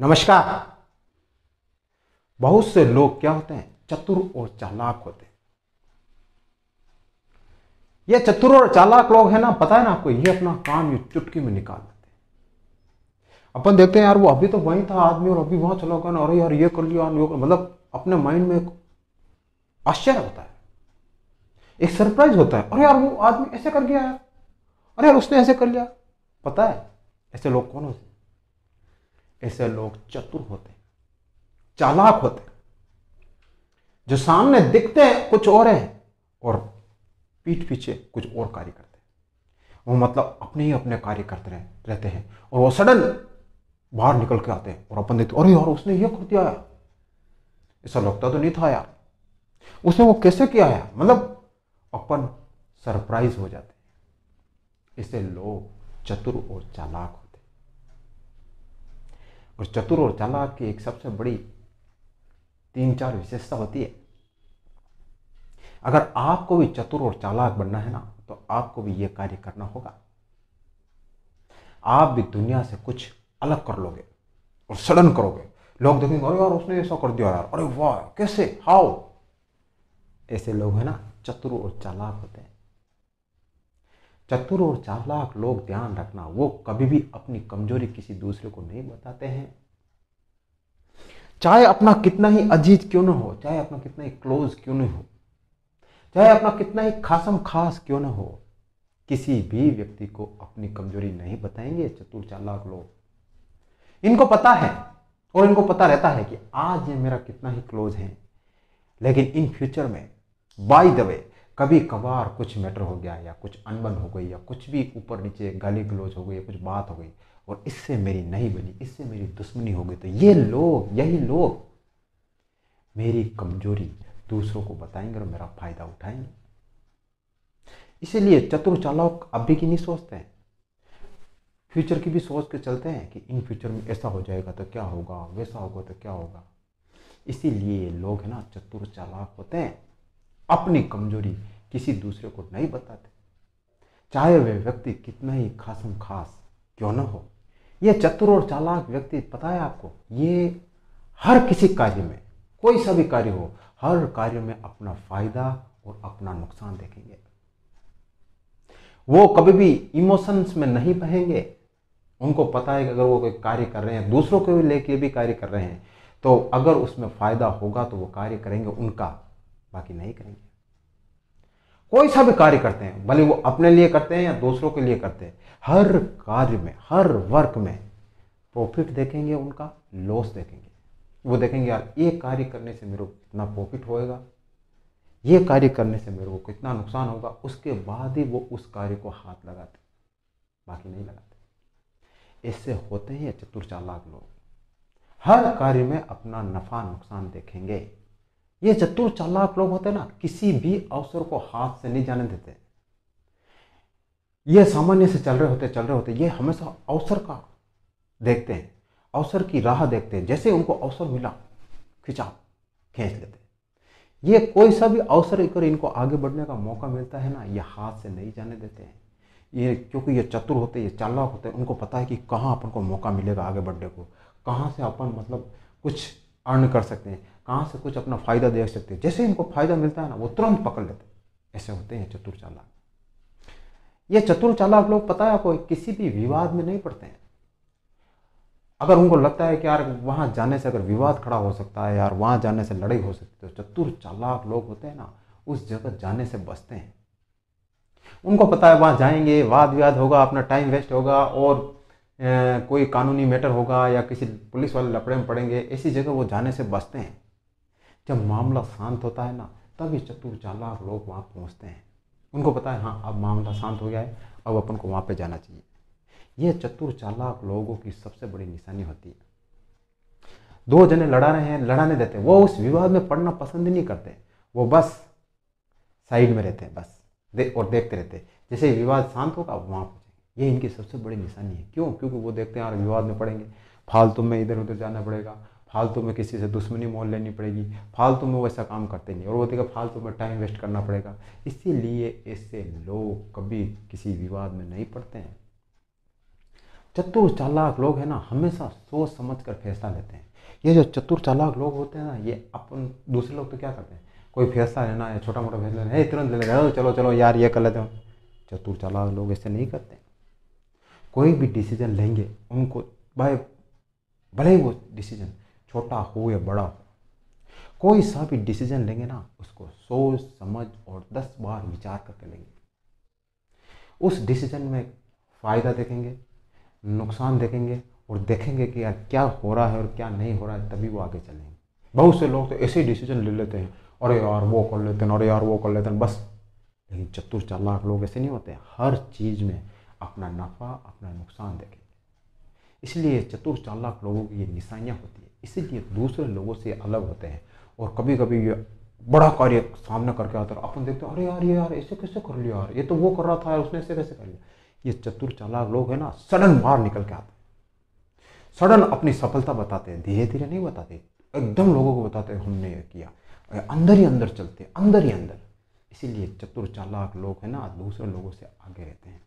नमस्कार। बहुत से लोग क्या होते हैं, चतुर और चालाक होते हैं। ये चतुर और चालाक लोग हैं ना, पता है ना आपको, ये अपना काम ये चुटकी में निकाल देते हैं। अपन देखते हैं यार वो अभी तो वही था आदमी और अभी वहां चला गया ना, अरे यार ये कर लिया, मतलब अपने माइंड में आश्चर्य होता है, एक सरप्राइज होता है, अरे यार वो आदमी ऐसे कर गया यार, अरे यार उसने ऐसे कर लिया। पता है ऐसे लोग कौन होते हैं? ऐसे लोग चतुर होते हैं, चालाक होते हैं, जो सामने दिखते हैं कुछ और हैं और पीठ पीछे कुछ और कार्य करते हैं। वो मतलब अपने ही अपने कार्य करते रहते हैं और वो सडन बाहर निकल के आते हैं और अपन देखते अरे यार उसने ये कर दिया यार, ऐसा लगता तो नहीं था यार, उसने वो कैसे किया यार, मतलब अपन सरप्राइज हो जाते हैं। इससे लोग चतुर और चालाक होते हैं। और चतुर और चालाक की एक सबसे बड़ी 3-4 विशेषता होती है। अगर आपको भी चतुर और चालाक बनना है ना, तो आपको भी ये कार्य करना होगा। आप भी दुनिया से कुछ अलग कर लोगे और सडन करोगे, लोग देखेंगे अरे यार उसने ऐसा कर दिया यार, अरे वाह कैसे, हाउ। ऐसे लोग है ना चतुर और चालाक होते हैं। चतुर और चालाक लोग ध्यान रखना, वो कभी भी अपनी कमजोरी किसी दूसरे को नहीं बताते हैं। चाहे अपना कितना ही अजीज क्यों ना हो, चाहे अपना कितना ही क्लोज क्यों ना हो, चाहे अपना कितना ही खासम खास क्यों ना हो, किसी भी व्यक्ति को अपनी कमजोरी नहीं बताएंगे चतुर चालाक लोग। इनको पता है और इनको पता रहता है कि आज ये मेरा कितना ही क्लोज है, लेकिन इन फ्यूचर में बाय द वे कभी कभार कुछ मैटर हो गया या कुछ अनबन हो गई या कुछ भी ऊपर नीचे गाली गलौज हो गई या कुछ बात हो गई और इससे मेरी नहीं बनी, इससे मेरी दुश्मनी हो गई, तो ये लोग, यही लोग मेरी कमजोरी दूसरों को बताएंगे और मेरा फायदा उठाएंगे। इसीलिए चतुर चालाक अभी की नहीं सोचते हैं, फ्यूचर की भी सोच के चलते हैं कि इन फ्यूचर में ऐसा हो जाएगा तो क्या होगा, वैसा होगा तो क्या होगा। इसीलिए लोग है ना चतुर चालाक होते हैं, अपनी कमजोरी किसी दूसरे को नहीं बताते, चाहे वह व्यक्ति कितना ही खासम खास क्यों ना हो। ये चतुर और चालाक व्यक्ति, पता है आपको, ये हर किसी कार्य में, कोई सा भी कार्य हो, हर कार्य में अपना फायदा और अपना नुकसान देखेंगे। वो कभी भी इमोशंस में नहीं बहेंगे। उनको पता है कि अगर वो कोई कार्य कर रहे हैं, दूसरों को भी लेके भी कार्य कर रहे हैं, तो अगर उसमें फायदा होगा तो वो कार्य करेंगे उनका, बाकी नहीं करेंगे। कोई सा भी कार्य करते हैं, भले वो अपने लिए करते हैं या दूसरों के लिए करते हैं, हर कार्य में, हर वर्क में प्रॉफिट देखेंगे, उनका लॉस देखेंगे। वो देखेंगे यार ये कार्य करने से मेरे को कितना प्रॉफिट होएगा, ये कार्य करने से मेरे को कितना नुकसान होगा, उसके बाद ही वो उस कार्य को हाथ लगाते, बाकी नहीं लगाते। इससे होते हैं चतुर चालाक लोग, हर कार्य में अपना नफा नुकसान देखेंगे। ये चतुर चालाक लोग होते हैं ना, किसी भी अवसर को हाथ से नहीं जाने देते। ये सामान्य से चल रहे होते ये हमेशा अवसर का देखते हैं, अवसर की राह देखते हैं। जैसे उनको अवसर मिला, खींच लेते हैं। ये कोई सा भी अवसर लेकर इनको आगे बढ़ने का मौका मिलता है ना, ये हाथ से नहीं जाने देते हैं। ये क्योंकि ये चतुर होते, ये चालाक होते हैं, उनको पता है कि कहाँ अपन को मौका मिलेगा आगे बढ़ने को, कहाँ से अपन मतलब कुछ अर्न कर सकते हैं, कहाँ से कुछ अपना फायदा देख सकते हैं। जैसे इनको फायदा मिलता है ना, वो तुरंत पकड़ लेते हैं। ऐसे होते हैं चतुर चालाक। ये चतुर चालाक लोग, पता है आपको, किसी भी विवाद में नहीं पड़ते हैं। अगर उनको लगता है कि यार वहाँ जाने से अगर विवाद खड़ा हो सकता है, यार वहाँ जाने से लड़ाई हो सकती है, तो चतुर चालाक लोग होते हैं ना, उस जगह जाने से बचते हैं। उनको पता है वहाँ जाएंगे, वाद विवाद होगा, अपना टाइम वेस्ट होगा और कोई कानूनी मैटर होगा या किसी पुलिस वाले लफड़े में पड़ेंगे। ऐसी जगह वो जाने से बचते हैं। जब मामला शांत होता है ना, तभी चतुर चालाक लोग वहाँ पहुँचते हैं। उनको पता है हाँ अब मामला शांत हो गया है, अब अपन को वहाँ पे जाना चाहिए। ये चतुर चालाक लोगों की सबसे बड़ी निशानी होती है। दो जने लड़ा रहे हैं, लड़ाने देते, वो उस विवाद में पड़ना पसंद नहीं करते, वो बस साइड में रहते हैं, बस और देखते रहते। जैसे विवाद शांत होगा वहाँ पहुँचेंगे। ये इनकी सबसे बड़ी निशानी है। क्यों? क्योंकि वो देखते हैं यार विवाद में पड़ेंगे, फालतू में इधर उधर जाना पड़ेगा, फालतू में किसी से दुश्मनी मोल लेनी पड़ेगी, फालतू में वैसा काम करते नहीं और वो देखा फालतू में टाइम वेस्ट करना पड़ेगा। इसीलिए ऐसे लोग कभी किसी विवाद में नहीं पड़ते हैं। चतुर चालाक लोग है ना, हमेशा सोच समझ कर फैसला लेते हैं। ये जो चतुर चालाक लोग होते हैं ना, ये अपन दूसरे लोग तो क्या करते हैं, कोई फैसला लेना है, छोटा मोटा फैसला लेना है, तुरंत ले लेगा, चलो चलो यार ये कर लेते हैं। चतुर चालाक लोग ऐसे नहीं करते। कोई भी डिसीजन लेंगे उनको भाई, भले ही वो डिसीजन छोटा हो या बड़ा हो, कोई सा भी डिसीजन लेंगे ना, उसको सोच समझ और 10 बार विचार करके लेंगे। उस डिसीजन में फ़ायदा देखेंगे, नुकसान देखेंगे और देखेंगे कि यार क्या हो रहा है और क्या नहीं हो रहा है, तभी वो आगे चलेंगे। बहुत से लोग तो ऐसे ही डिसीजन ले लेते हैं, अरे यार वो कर लेते हैं, अरे यार वो कर लेते हैं बस। लेकिन चतुर चालाक लोग ऐसे नहीं होते, हर चीज़ में अपना नफ़ा अपना नुकसान देखेंगे। इसलिए चतुर चालाक लोगों की ये निशानियाँ होती है, इसीलिए दूसरे लोगों से अलग होते हैं। और कभी कभी ये बड़ा कार्य सामने करके आता है, अपन देखते हैं अरे यार ये यार ऐसे कैसे कर लिया, यार ये तो वो कर रहा था यार, उसने ऐसे कैसे कर लिया। ये चतुर चालाक लोग है ना, सडन बाहर निकल के आते हैं, सडन अपनी सफलता बताते हैं, धीरे धीरे नहीं बताते, एकदम लोगों को बताते हैं हमने ये किया, अंदर ही अंदर चलते, अंदर ही अंदर। इसीलिए चतुर चालाक लोग है ना, दूसरे लोगों से आगे रहते हैं।